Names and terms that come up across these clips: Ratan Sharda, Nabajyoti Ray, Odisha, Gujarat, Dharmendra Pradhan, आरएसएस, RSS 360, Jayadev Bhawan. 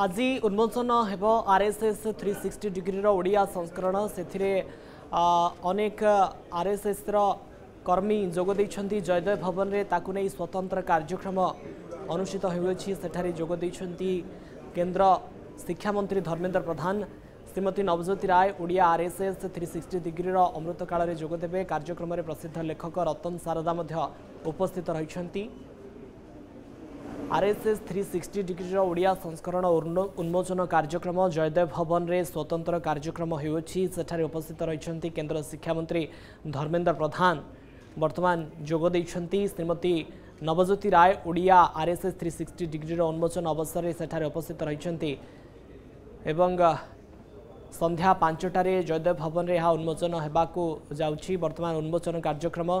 आज उन्मोचन हो आरएसएस 360 डिग्री ओडिया संस्करण से अनेक आरएसएस कर्मी जोगदे जयदेव भवन में ताकू नहीं स्वतंत्र कार्यक्रम अनुष्ठित होगदे केन्द्र शिक्षामंत्री धर्मेन्द्र प्रधान श्रीमती नवज्योति राय ओडिया आरएसएस 360 डिग्री अमृत काल में जोगदेवे कार्यक्रम में प्रसिद्ध लेखक रतन शारदा उपस्थित रही। आरएसएस 360 डिग्री ओडिया संस्करण उन्मोचन कार्यक्रम जयदेव भवन में स्वतंत्र कार्यक्रम होठार उपस्थित रही केन्द्र शिक्षामंत्री धर्मेन्द्र प्रधान बर्तमान जोगदे श्रीमती नवज्योति राय ओडिया आरएसएस 360 डिग्री उन्मोचन अवसर में सेठार उपस्थित रही। संध्या 5टारे जयदेव भवन में यह उन्मोचन होगाकू जाऊँगी। बर्तमान उन्मोचन कार्यक्रम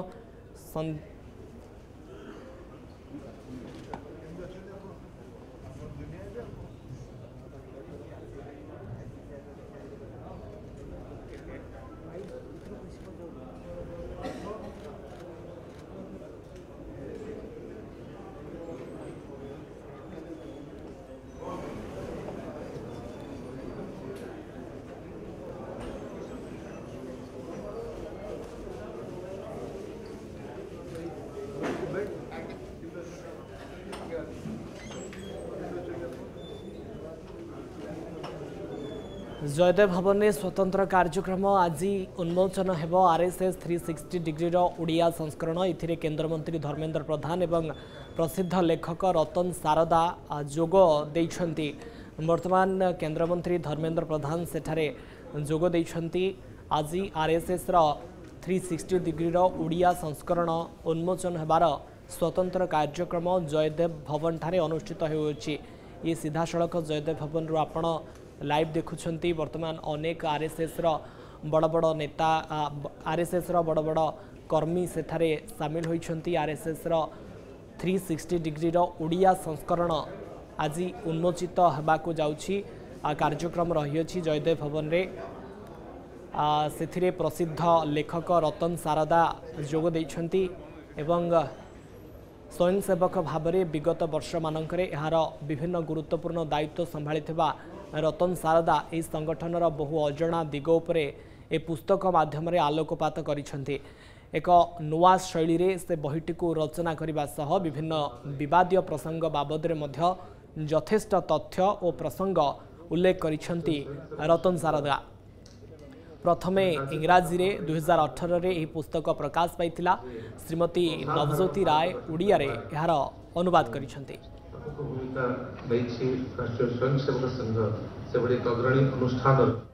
जयदेव भवन में स्वतंत्र कार्यक्रम आज उन्मोचन हो आरएसएस 360 डिग्री ओडिया संस्करण। एथिरे केन्द्रमंत्री धर्मेन्द्र प्रधान एवं प्रसिद्ध लेखक रतन शारदा जोग देइछन्ति। वर्तमान केन्द्रमंत्री धर्मेन्द्र प्रधान सेठारे जोग देइछन्ति। आज आरएसएस 360 डिग्री ओडिया संस्करण उन्मोचन होबार स्वतंत्र कार्यक्रम जयदेव भवन ठारे अनुष्ठित होउछि। ये सीधासळख जयदेव भवन रु आपण लाइव देखुंट। बर्तमान अनेक आरएसएस बड़ बड़ नेता आरएसएस बड़ बड़ कर्मी सेठारे सामिल होती। आरएसएस 360 डिग्री ओडिया संस्करण आज उन्मोचित होगाकू जाऊँगी। कार्यक्रम रही अच्छी जयदेव भवन में से प्रसिद्ध लेखक रतन शारदा जोगदे एवं स्वयंसेवक भाव में विगत वर्ष मानक यार विभिन्न गुरुत्वपूर्ण दायित्व संभाली रतन शारदा इस संगठन बहु अजना दिग उपरे ए पुस्तक माध्यम आलोकपात करिसेंती। एक नुआ शैली रे से बहिटी को रचना करिबा सह विभिन्न विवादीय प्रसंग बाबद रे मध्य यथेष्ट तथ्य और प्रसंग उल्लेख करिसेंती रतन शारदा। प्रथमे इंग्राजी रे 2018 रे पुस्तक प्रकाश पाइतिला। श्रीमती नवज्योति राय ओडिया रे यार अनुवाद करिसेंती। भूमिका रही राष्ट्रीय स्वयंसेवक संघ से बड़े अग्रणी अनुष्ठान।